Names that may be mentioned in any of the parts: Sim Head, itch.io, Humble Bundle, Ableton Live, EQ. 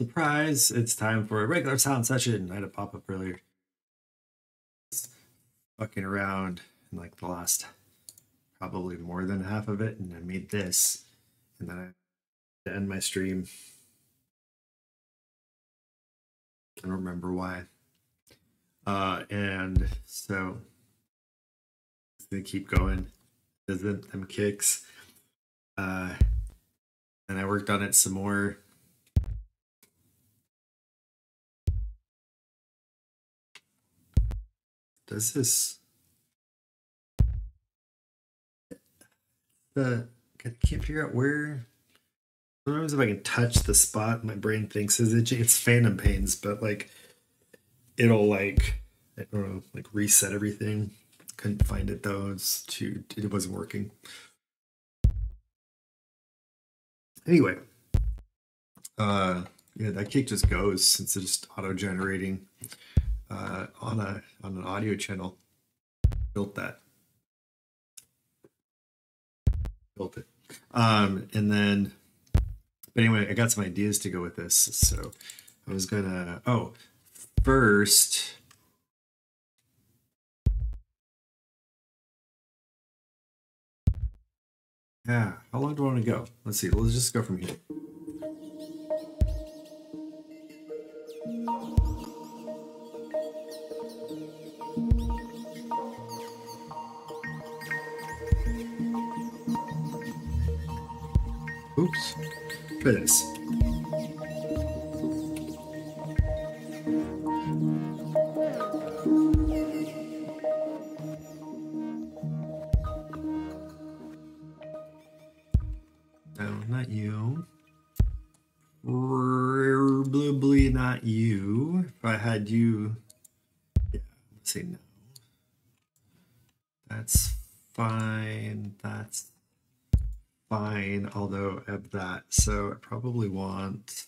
Surprise, it's time for a regular sound session. I had a pop-up earlier. Just fucking around in like the last probably more than half of it, and I made this, and then I had to end my stream. I don't remember why. And so it's gonna keep going. There's them kicks. And I worked on it some more. Does this? I can't figure out where. Sometimes if I can touch the spot, my brain thinks is itchy. It's phantom pains, but like it'll like I don't know, like reset everything. Couldn't find it though. It wasn't working. Anyway, yeah, that kick just goes since it's just auto generating. On an audio channel, built it, and then, but anyway, I got some ideas to go with this. So I was gonna, first, yeah. How long do I want to go? Let's see. Let's just go from here. Oops, for this. No, not you. Probably not you. If I had you, yeah, let's say no. That's fine. That's fine, although I have that, so I probably want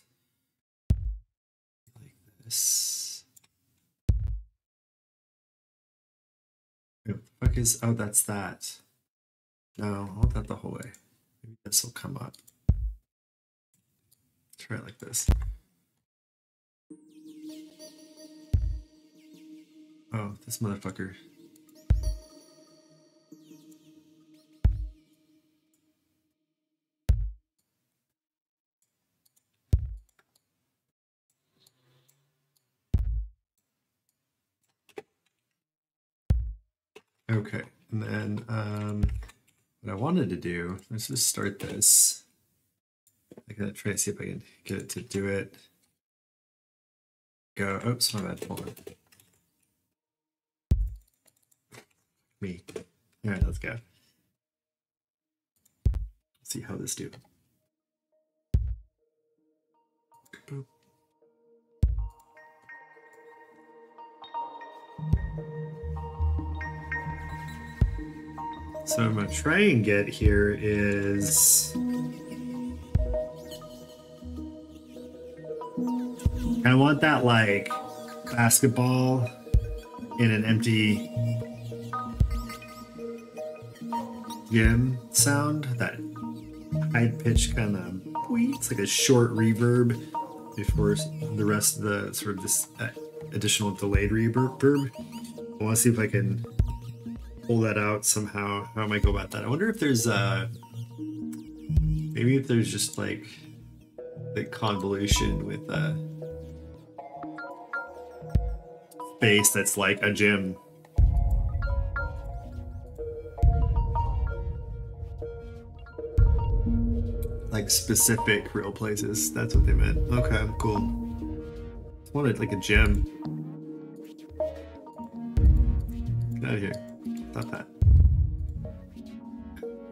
like this. Wait, what the fuck is? Oh, that's that. No, I want that the whole way. Maybe this will come up. Try it like this. Oh, this motherfucker. Okay, and then what I wanted to do, let's just start this. I gotta try to see if I can get it to do it. Go, oops, my bad, hold on. Me. All right, let's go. Let's see how this do. Boop. So I'm going to try and get here is I want that like basketball in an empty gym sound, that high pitch kind of, it's like a short reverb before the rest of the sort of this additional delayed reverb. I want to see if I can pull that out somehow. How am I go about that? I wonder if there's maybe if there's just like the convolution with space that's like a gym. Like specific real places. That's what they meant. Okay, cool. I wanted like a gym. Get out of here. Not that.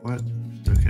What? Okay.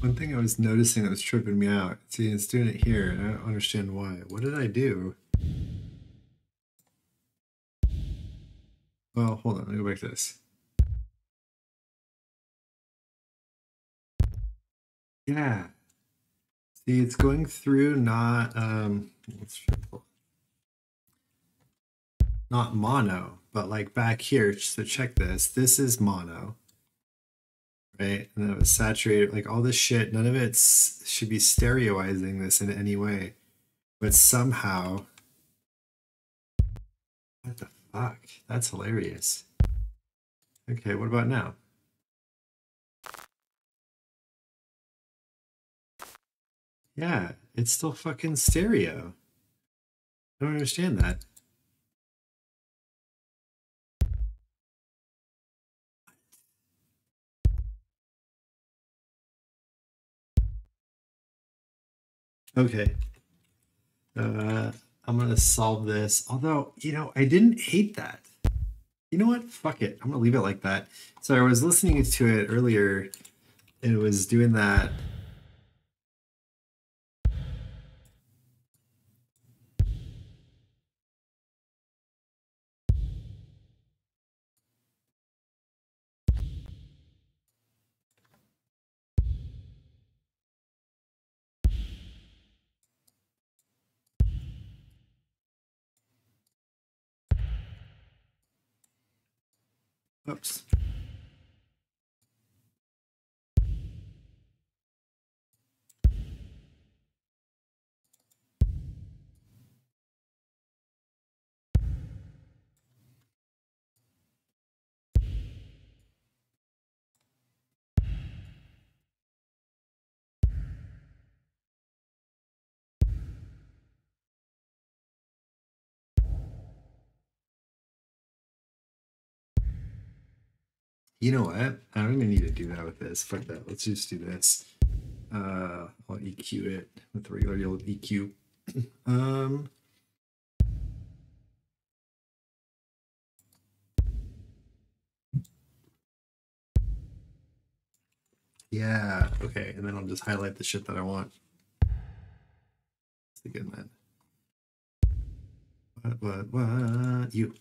One thing I was noticing that was tripping me out. See, it's doing it here, and I don't understand why. What did I do? Well, hold on, let me go back to this. Yeah. See, it's going through not mono, but like back here. So check this. This is mono. Right? And then it was saturated, like all this shit, none of it should be stereoizing this in any way. But somehow, what the fuck? That's hilarious. Okay, what about now? Yeah, it's still fucking stereo. I don't understand that. Okay, I'm going to solve this, although, you know, I didn't hate that. You know what? Fuck it. I'm going to leave it like that. So I was listening to it earlier, and it was doing that. Oops. You know what? I don't even need to do that with this. Fuck that. Let's just do this. I'll EQ it with the regular old EQ. Yeah, okay. And then I'll just highlight the shit that I want. That's a good one. What? You.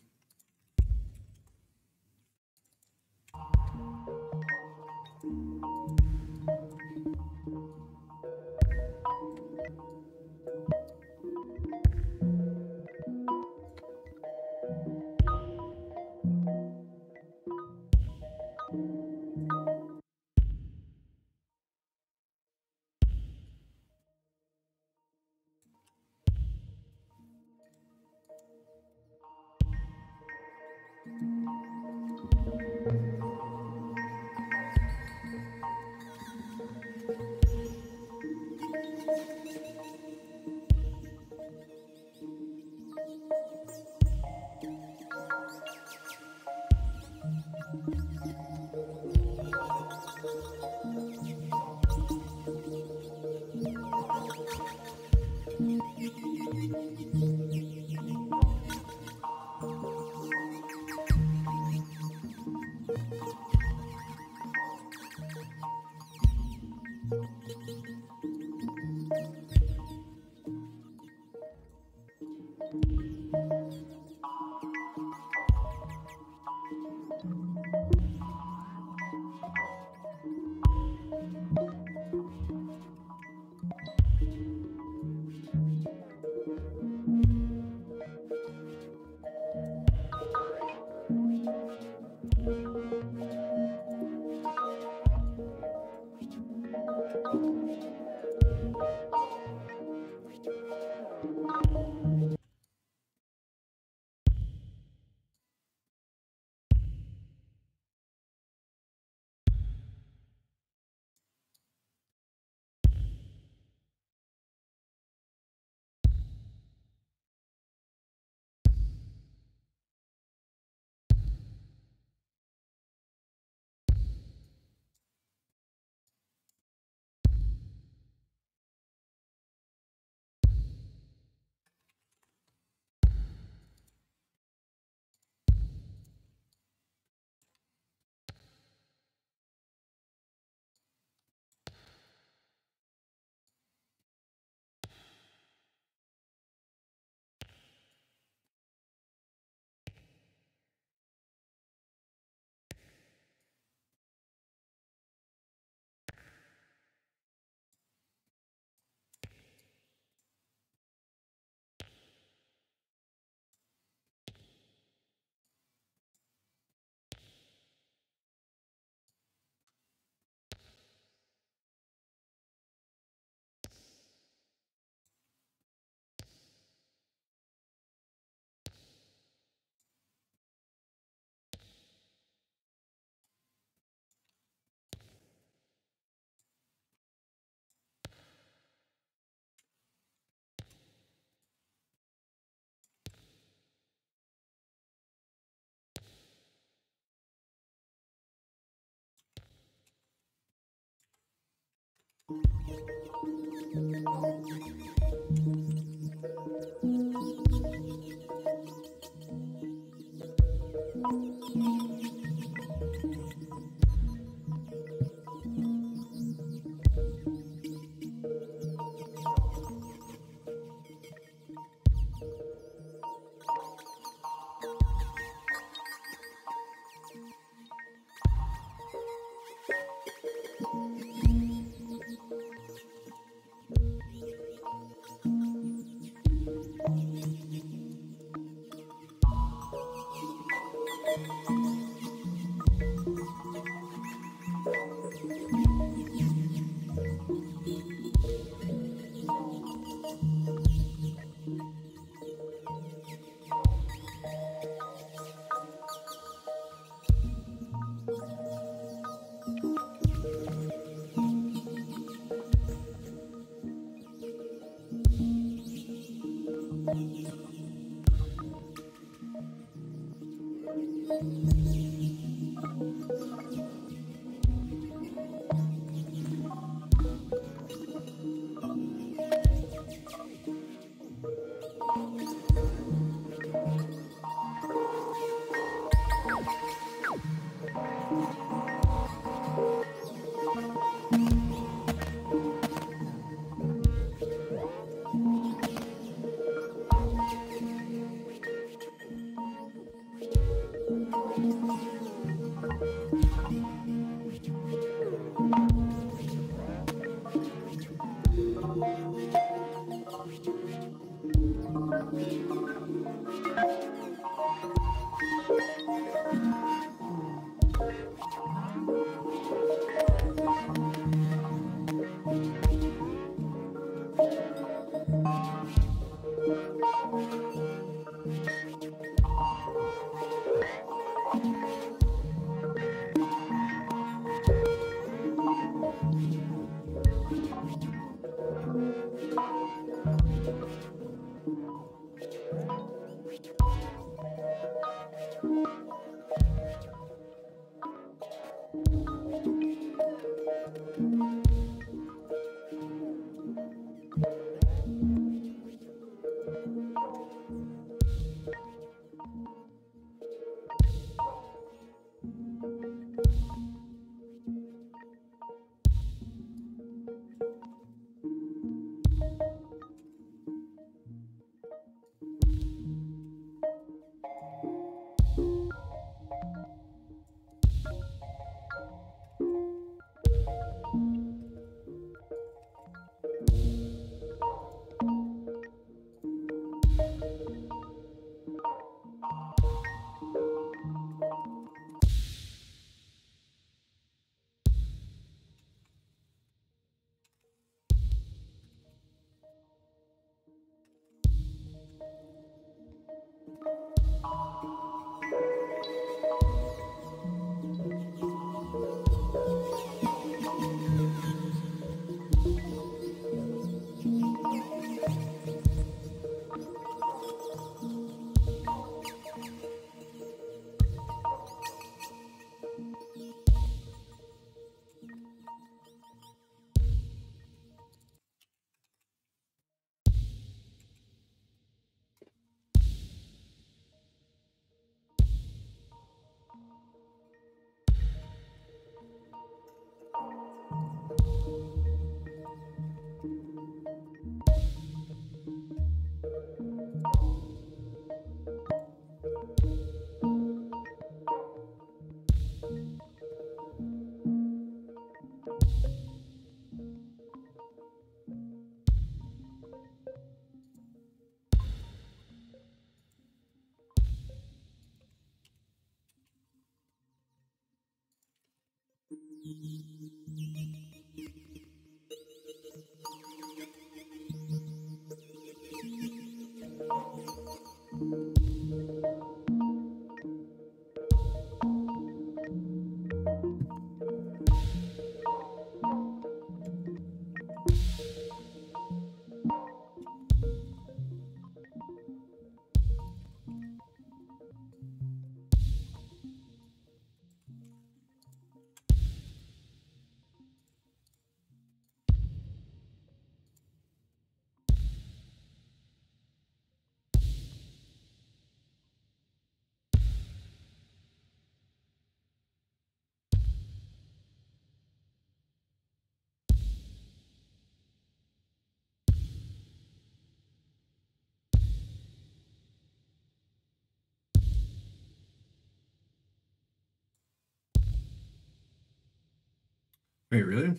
Wait, really?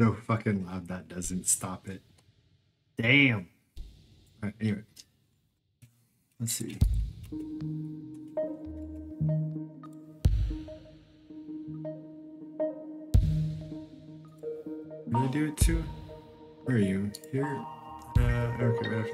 So fucking loud that doesn't stop it. Damn. All right, anyway, let's see. Can I do it too? Where are you? Here? Okay, right after that.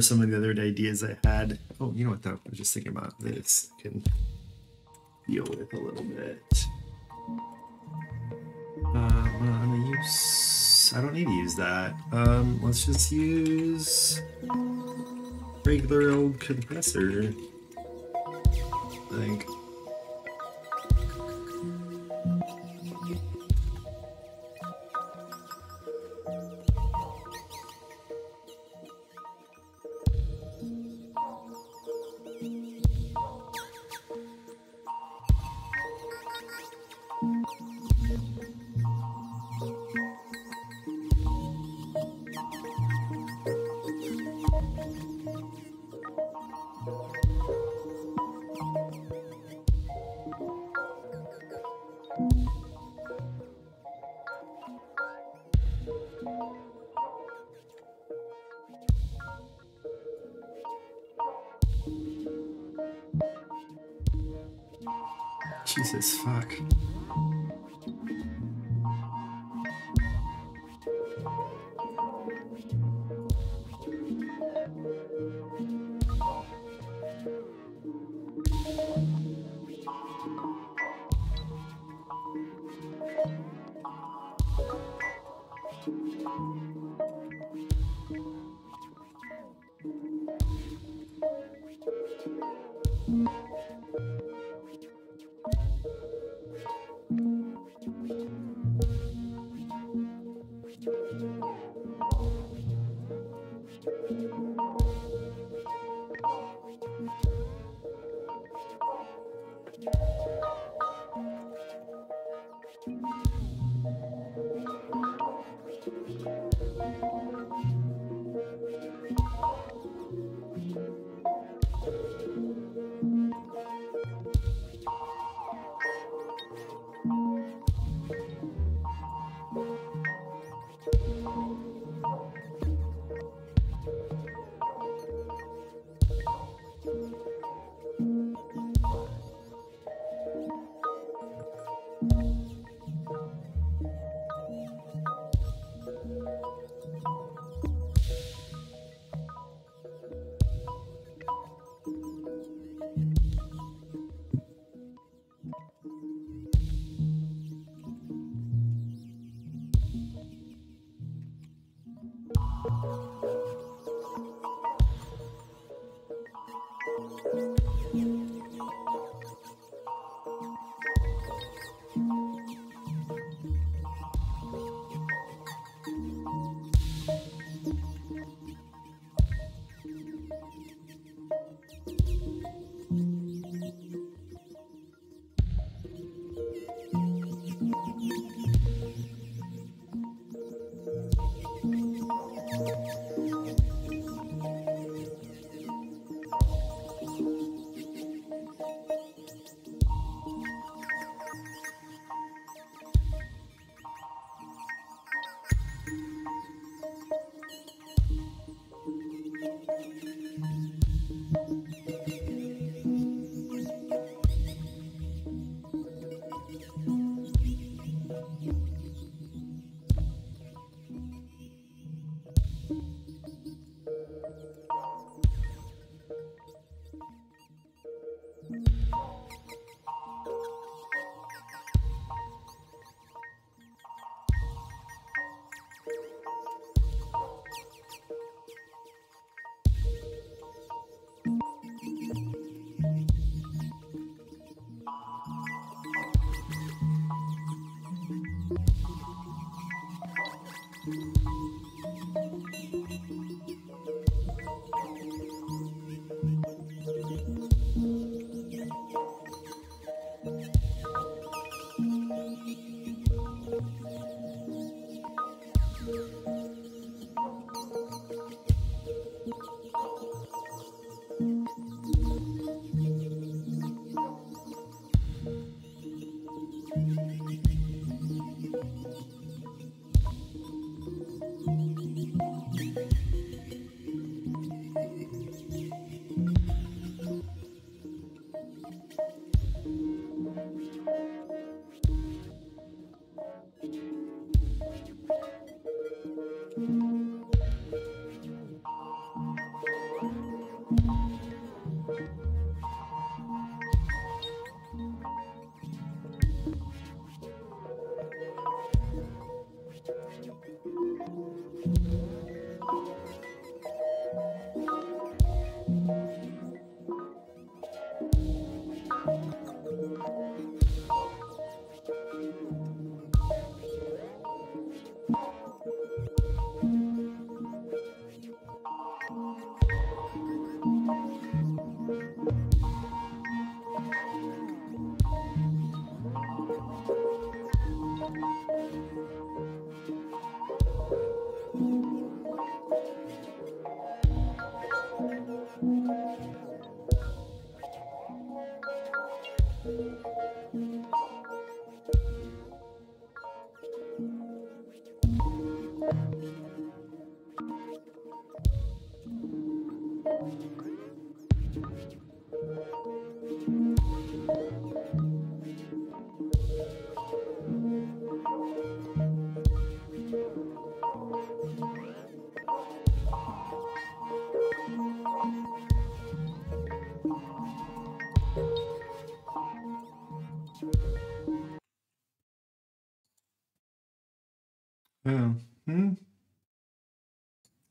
Some of the other ideas I had. Oh, you know what though? I was just thinking about this. I can deal with a little bit. Well, I'm gonna use. I don't need to use that. Let's just use regular old compressor. I think.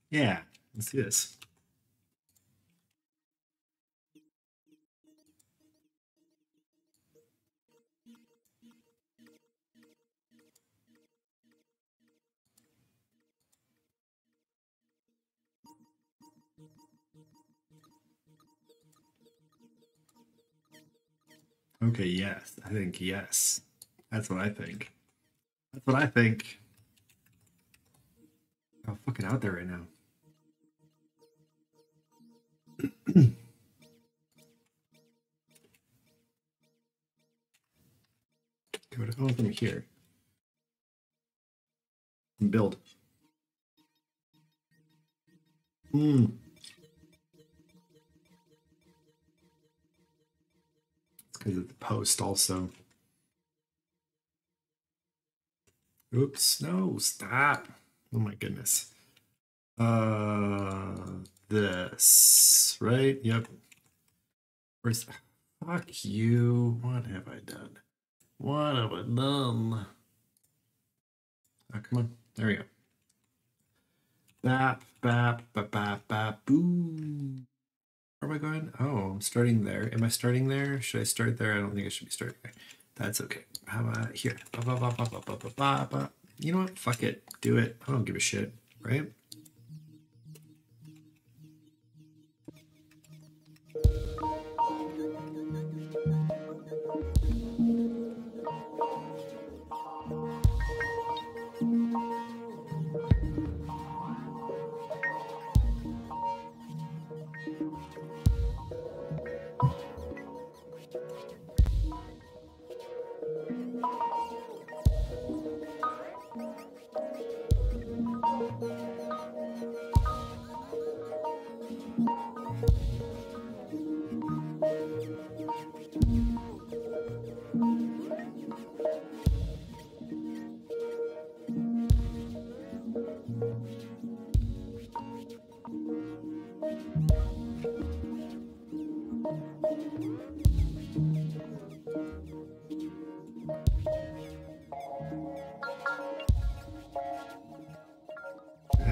Yeah, let's do this. Okay, yes, I think yes. That's what I think. That's what I think. I'm fucking out there right now. Go to all of them here and build. It's because of the post also. Oops, no, stop. Oh my goodness. This, right? Yep. Where's the, fuck you. What have I done? What have I done? Oh, come on. There we go. Bap, bap, bap, bap, bap, boo. Where am I going? Oh, I'm starting there. Am I starting there? Should I start there? I don't think I should be starting there. That's okay. How about here? Bah, bah, bah, bah, bah, bah, bah, bah. You know what? Fuck it. Do it. I don't give a shit, right?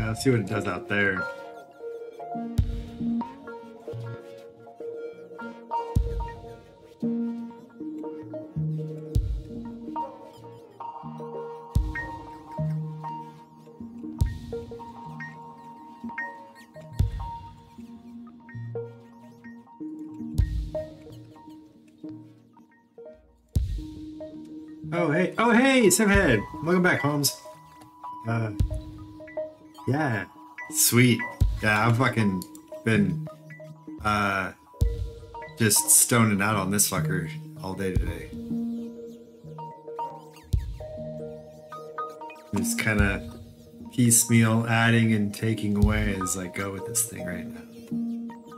Let's see what it does out there. Oh hey, Sim Head! Welcome back, Holmes. Yeah, sweet. Yeah, I've fucking been just stoning out on this fucker all day today. Just kind of piecemeal adding and taking away as I go with this thing right now.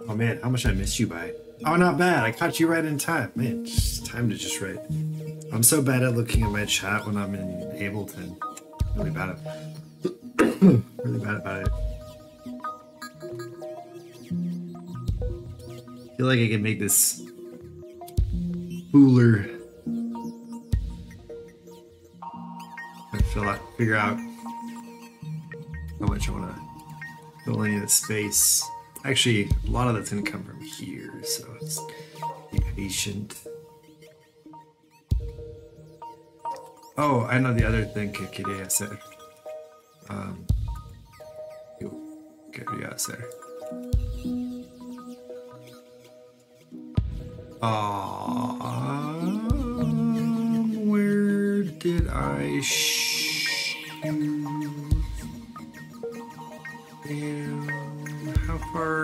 Oh man, how much I missed you by. Oh, not bad. I caught you right in time. Man, it's time to just write. I'm so bad at looking at my chat when I'm in Ableton. Really bad at it. Really bad about it. I feel like I can make this cooler. I figure out how much I want to fill any of the space. Actually, a lot of that's going to come from here, so it's be patient. Oh, I know the other thing Kikide I said. Okay, yeah, there. Where did I and how far?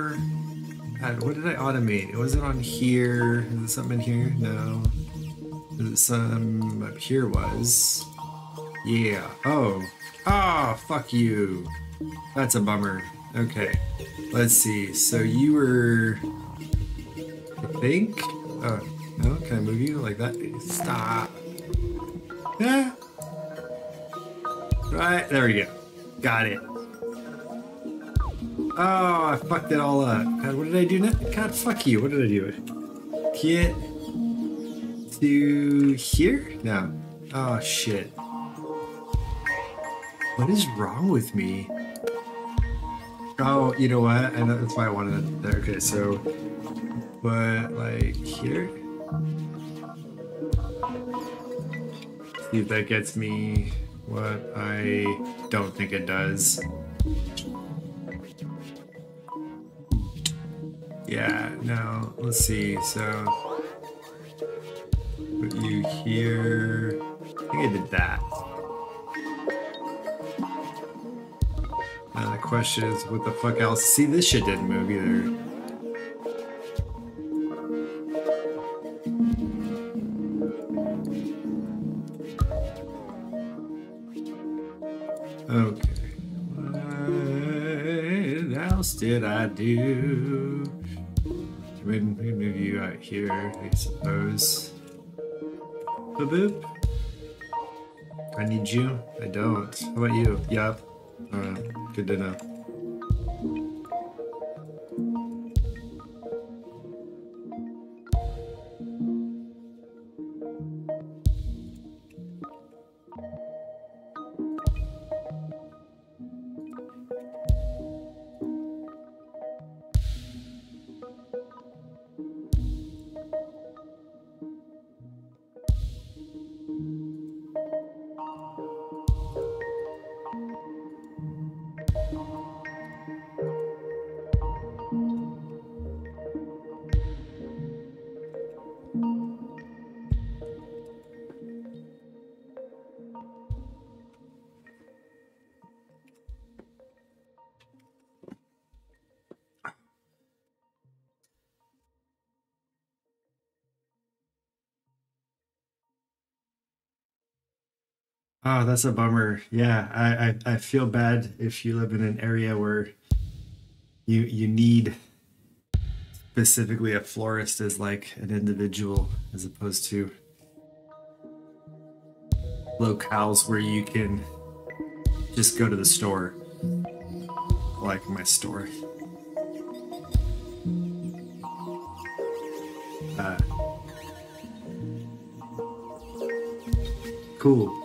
What did I automate? Was it on here? Is it something in here? No. Is it some up here? Was? Yeah. Oh. Ah, oh, fuck you. That's a bummer. Okay, let's see. So you were, I think. Oh, no, can I move you like that? Stop. Yeah. Right there we go. Got it. Oh, I fucked it all up. God, what did I do now? God, fuck you. What did I do? Get to here? No. Oh shit. What is wrong with me? Oh, you know what? I know that's why I wanted it there. Okay, so, but like here? See if that gets me what I don't think it does. Yeah, no, let's see. So, put you here. I think I did that. The question is, what the fuck else? See, this shit didn't move either. Okay. What else did I do? We can move you out here, I suppose. Boop boop. I need you? I don't. How about you? Yup. Good to know. Oh, that's a bummer. Yeah, I feel bad if you live in an area where you need specifically a florist as like an individual as opposed to locales where you can just go to the store, like my store. Cool.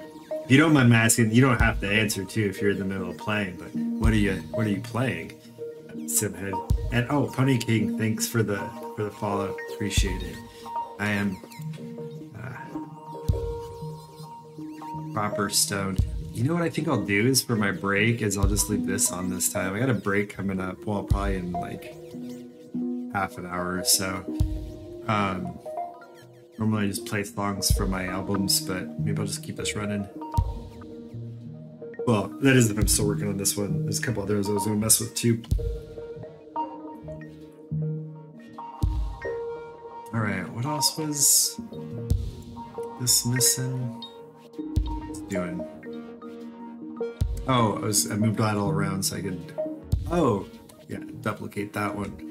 If you don't mind asking, you don't have to answer too if you're in the middle of playing, but what are you playing? Sim Head. And oh, Pony King, thanks for the follow. Appreciate it. I am proper stoned. You know what I think I'll do is for my break is I'll just leave this on this time. I got a break coming up, well, probably in like half an hour or so. Normally I just play songs from my albums, but maybe I'll just keep this running. Well, that is if I'm still working on this one. There's a couple others I was gonna mess with too. All right, what else was this missing? What's it doing? Oh, I moved that all around so I could. Oh, yeah, duplicate that one.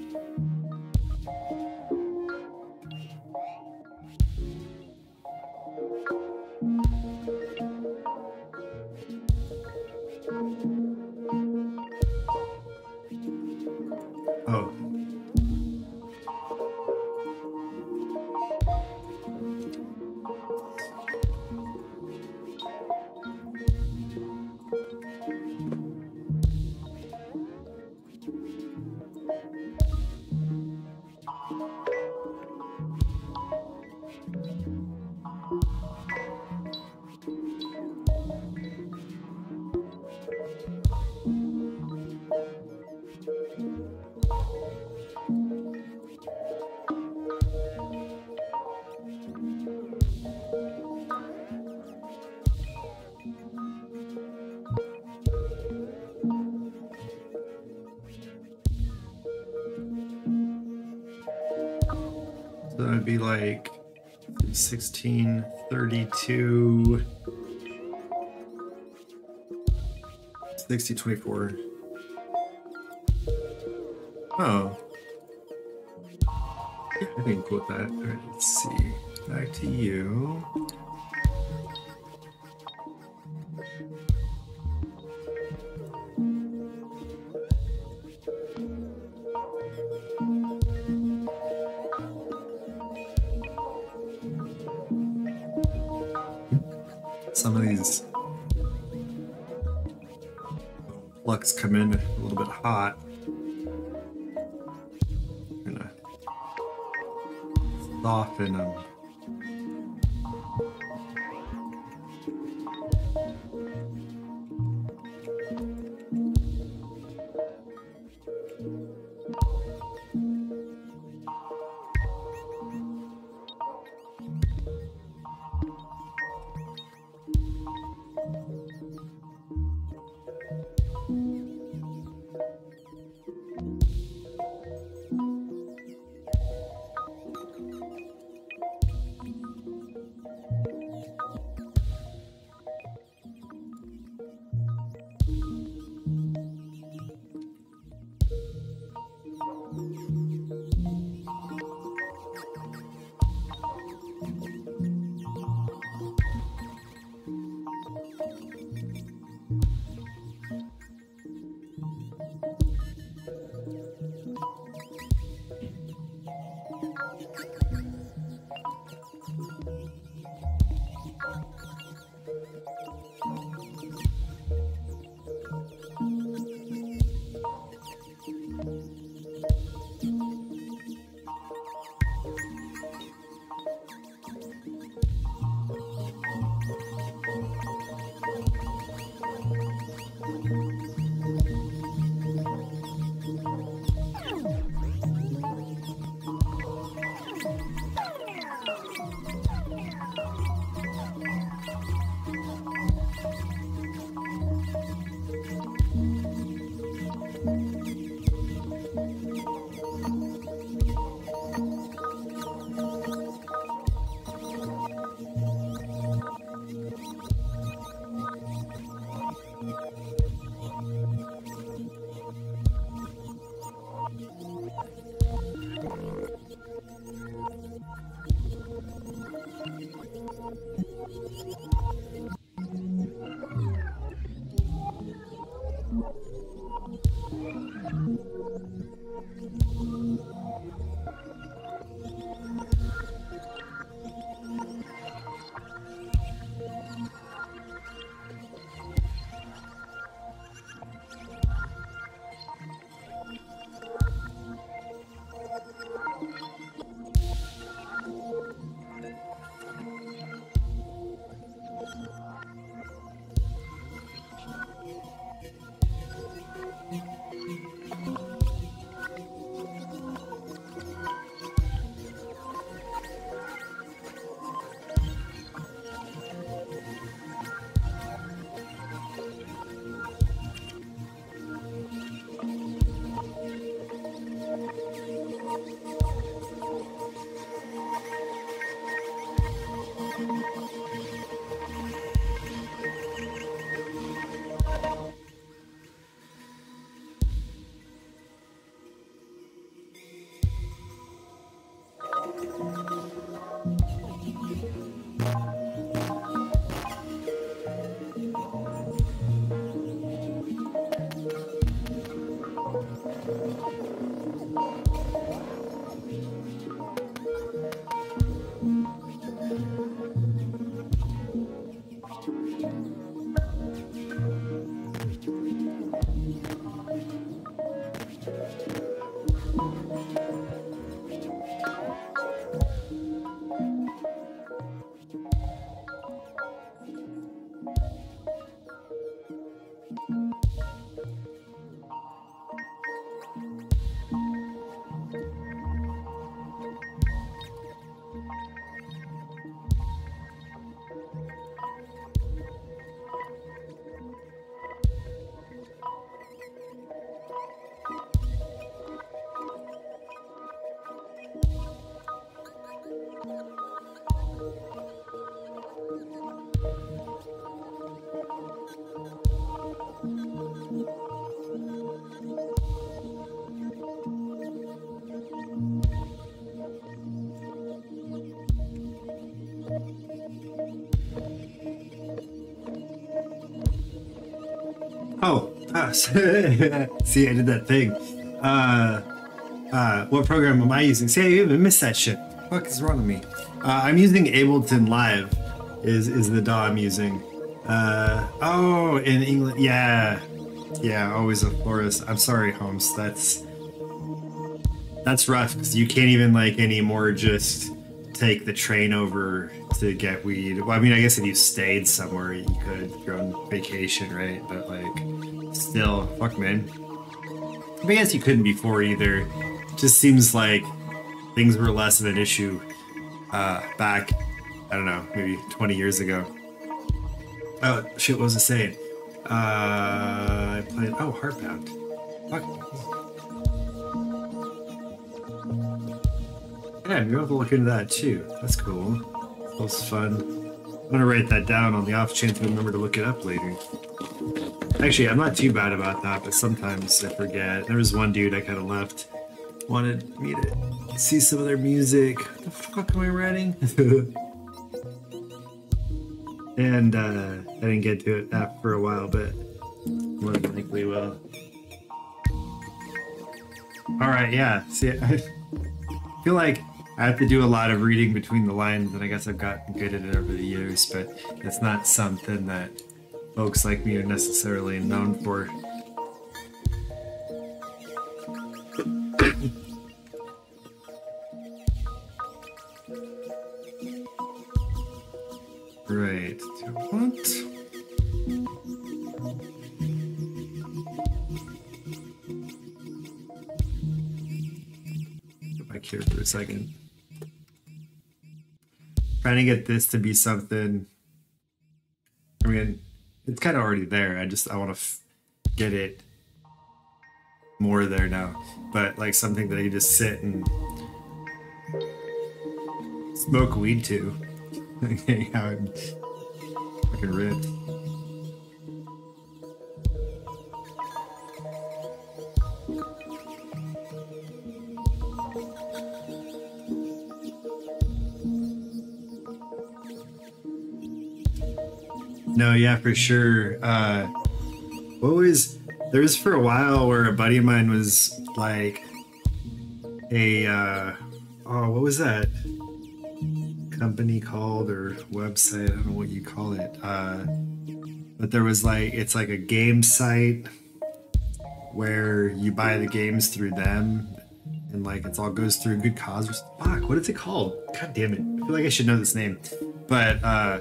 Be like 1632 6024. Oh, I think cool with that. All right, let's see. Back to you. Some of these plucks come in a little bit hot. I'm gonna soften them. See, I did that thing. What program am I using? See, I even missed that shit. What the fuck is wrong with me? I'm using Ableton Live is the DAW I'm using. Oh, in England. Yeah. Yeah, always a florist. I'm sorry, Holmes. That's rough, because you can't even, like, anymore just take the train over to get weed. Well, I mean, I guess if you stayed somewhere, you could. You're on vacation, right? But, like... Still, fuck, man. I guess you couldn't before either. Just seems like things were less of an issue back, I don't know, maybe 20 years ago. Oh, shit, what was I saying? I played, oh, Heartbound. Fuck. Yeah, you're able to look into that too. That's cool. That was fun. I'm gonna write that down on the off chance I remember to look it up later. Actually, I'm not too bad about that, but sometimes I forget. There was one dude I kind of left, wanted me to see some of their music. What the fuck am I writing? And I didn't get to it for a while, but more than likely will. All right, yeah. See, I feel like I have to do a lot of reading between the lines, and I guess I've gotten good at it over the years, but it's not something that folks like me are necessarily known for. Right. What? Get back here for a second. Trying to get this to be something. I mean, it's kind of already there. I want to get it more there now, but like something that I just sit and smoke weed to. How I'm fucking ripped. No, yeah, for sure. There was for a while where a buddy of mine was like a, what was that company called, or website? I don't know what you call it. But there was like, it's like a game site where you buy the games through them, and like it's all goes through good cause. Fuck, what is it called? God damn it. I feel like I should know this name. But I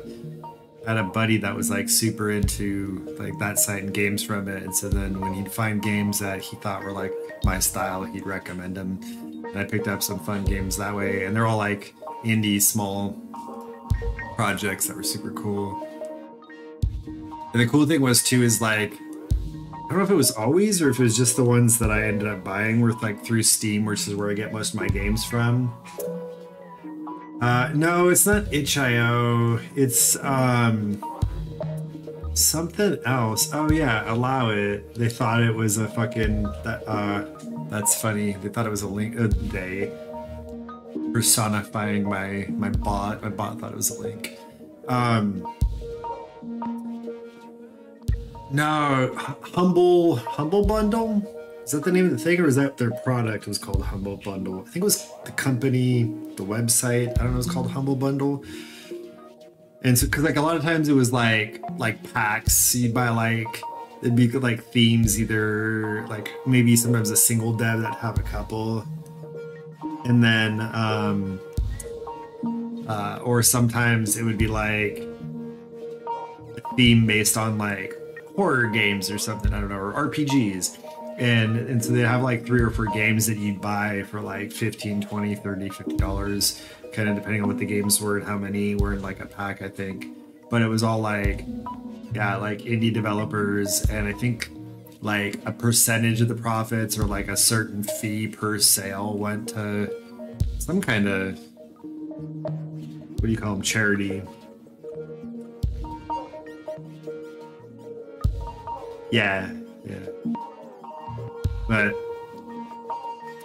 had a buddy that was like super into like that site and games from it. And so then when he'd find games that he thought were like my style, he'd recommend them. And I picked up some fun games that way. And they're all like indie small projects that were super cool. And the cool thing was too is like, I don't know if it was always or if it was just the ones that I ended up buying were like through Steam, which is where I get most of my games from. No, it's not itch.io. It's something else. Oh yeah, Allow It. They thought it was a fucking that's funny. They thought it was a link. They personifying my bot. My bot thought it was a link. No, Humble Bundle? Is that the name of the thing, or is that their product was called Humble Bundle? I think it was the company, the website, I don't know, it's called Humble Bundle. And so, cause like a lot of times it was like packs, you'd buy like, it'd be like themes, either like maybe sometimes a single dev that'd have a couple. And then, or sometimes it would be like a theme based on like horror games or something, I don't know, or RPGs. And so they have like 3 or 4 games that you'd buy for like $15, $20, $30, $50, kind of depending on what the games were and how many were in like a pack, I think. But it was all like, yeah, like indie developers. And I think like a percentage of the profits or like a certain fee per sale went to some kind of, what do you call them, charity. Yeah, yeah. But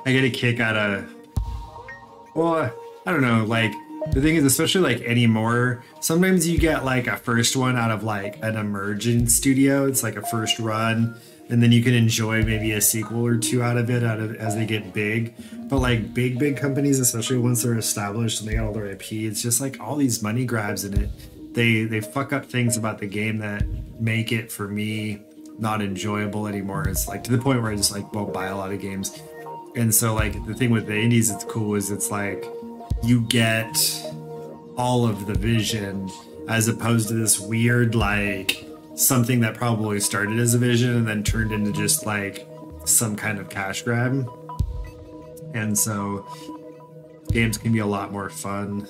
I get a kick out of, well, I don't know, like, the thing is, especially like anymore, sometimes you get like a first one out of like an emergent studio, it's like a first run, and then you can enjoy maybe a sequel or two out of it as they get big. But like big companies, especially once they're established and they got all their IP, it's just like all these money grabs in it. They fuck up things about the game that make it, for me, not enjoyable anymore. It's like to the point where I just like won't buy a lot of games. And so like the thing with the indies, it's cool, is it's like you get all of the vision, as opposed to this weird like something that probably started as a vision and then turned into just like some kind of cash grab. And so games can be a lot more fun.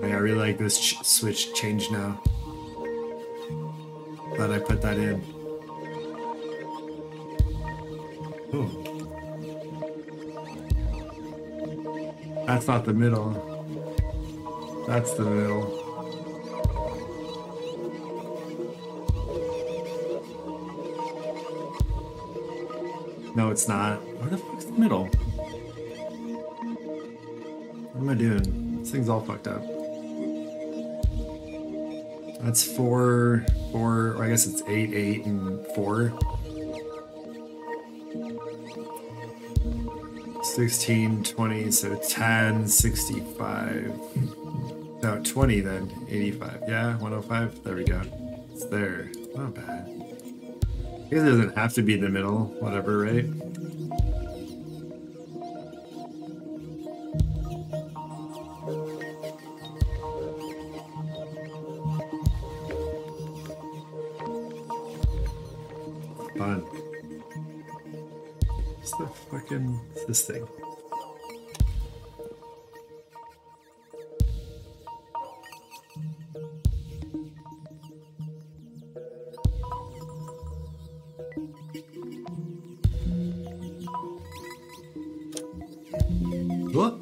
I really like this switch change now. Glad I put that in. Oh. That's not the middle. That's the middle. No, it's not. Where the fuck's the middle? What am I doing? This thing's all fucked up. That's 4, 4, or I guess it's 8, 8, and 4. 16, 20, so 10, 65. No, 20 then, 85. Yeah, 105, there we go. It's there, not bad. I guess it doesn't have to be in the middle, whatever, right? This thing. What?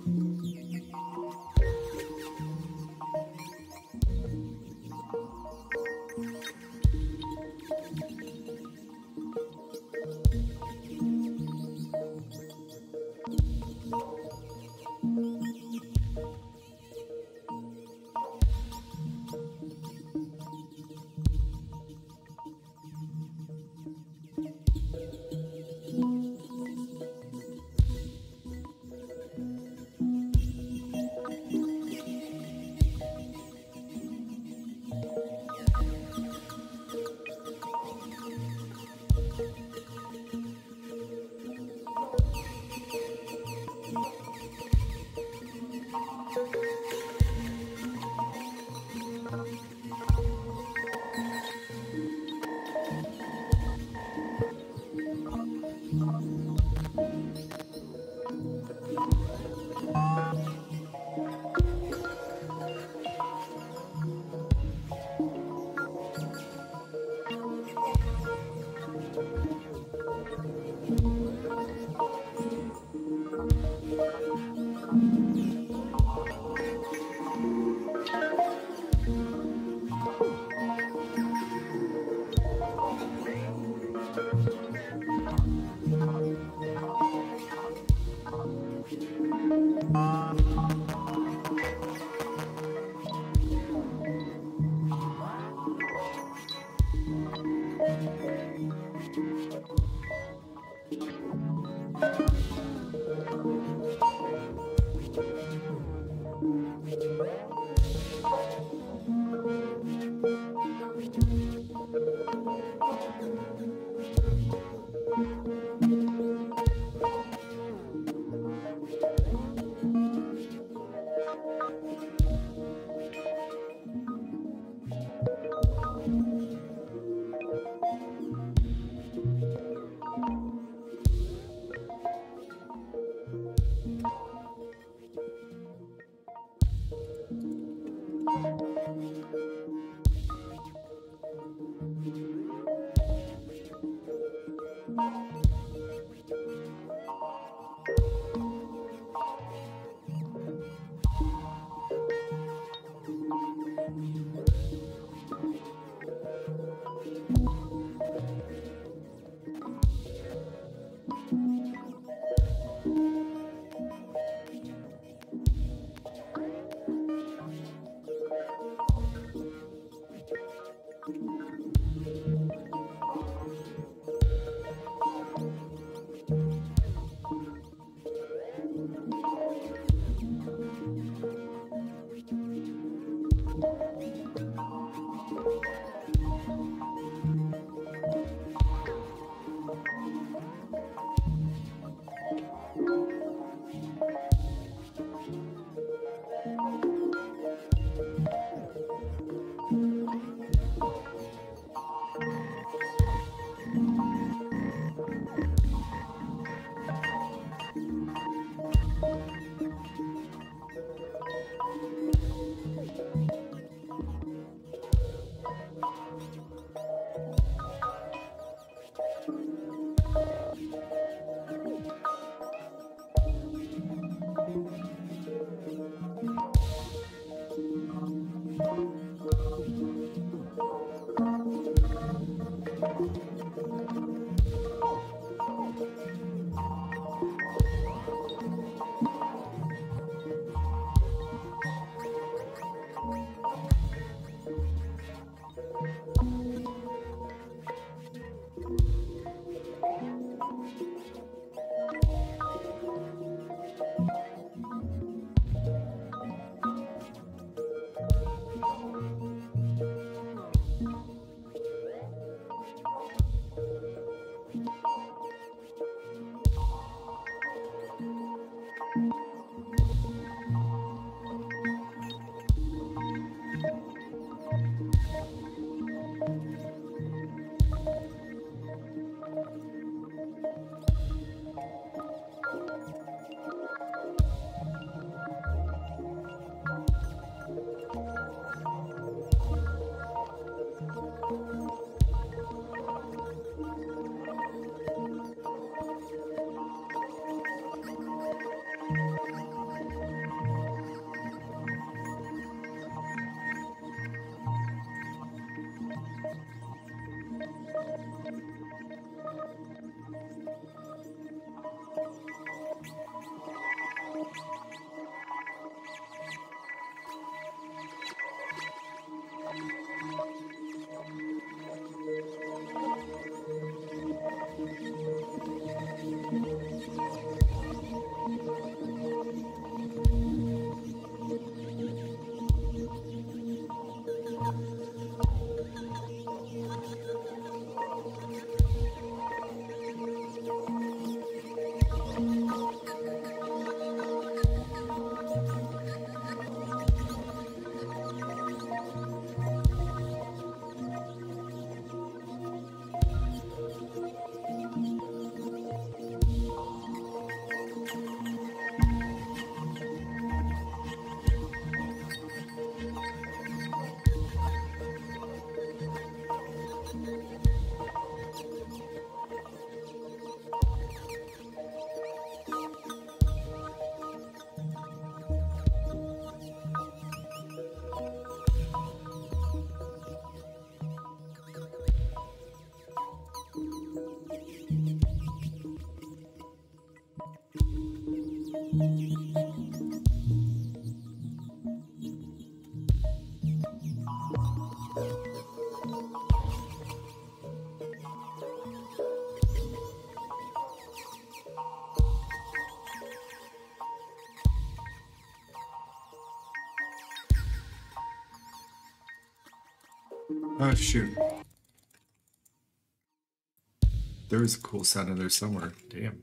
Oh, shoot. There was a cool sound in there somewhere. Damn.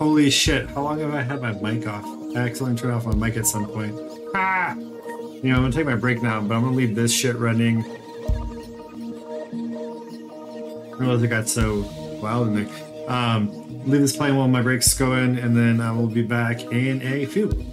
Holy shit, how long have I had my mic off? I accidentally turned off my mic at some point. Ah! You know, I'm gonna take my break now, but I'm gonna leave this shit running. I realized it got so wild in there. Leave this playing while my break's going, and then I will be back in a few.